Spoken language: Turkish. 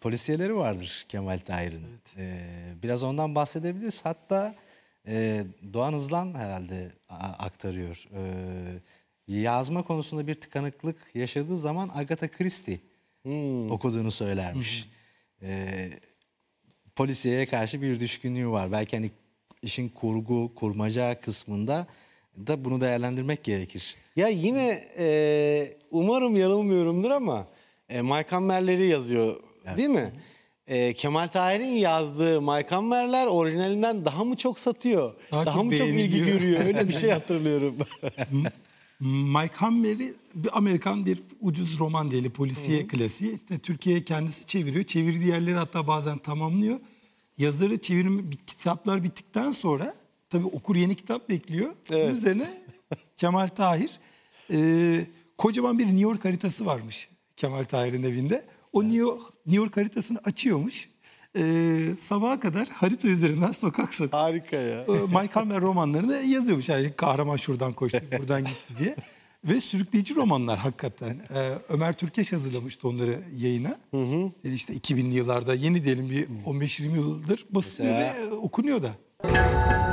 polisiyeleri vardır Kemal Tahir'in. Evet. Biraz ondan bahsedebiliriz. Hatta Doğan Hızlan herhalde aktarıyor. Yazma konusunda bir tıkanıklık yaşadığı zaman Agatha Christie okuduğunu söylermiş. Polisiyeye karşı bir düşkünlüğü var. Belki hani işin kurgu, kurmaca kısmında da bunu değerlendirmek gerekir. Ya yine umarım yanılmıyorumdur ama Mike Hammer'leri yazıyor, evet, değil mi? Kemal Tahir'in yazdığı Mike Hammer'ler orijinalinden daha mı çok satıyor? Daha mı çok ilgi görüyor? Öyle bir şey hatırlıyorum. Mike Hammer'i bir Amerikan bir ucuz roman diyeli polisiye klasiği. İşte Türkiye'ye kendisi çeviriyor. Çevirdiği yerleri hatta bazen tamamlıyor. Yazarı çevirimi kitaplar bittikten sonra tabii okur yeni kitap bekliyor. Evet. Bunun üzerine Kemal Tahir kocaman bir New York haritası varmış Kemal Tahir'in evinde. O evet. New York haritasını açıyormuş. Sabaha kadar harita üzerinden sokak sokak. Harika ya. Mike Hammer romanlarını yazıyormuş. Yani kahraman şuradan koştu, buradan gitti diye. Ve sürükleyici romanlar hakikaten. Ömer Türkeş hazırlamıştı onları yayına. İşte 2000'li yıllarda yeni diyelim bir 15-20 yıldır basılıyor ve okunuyor da.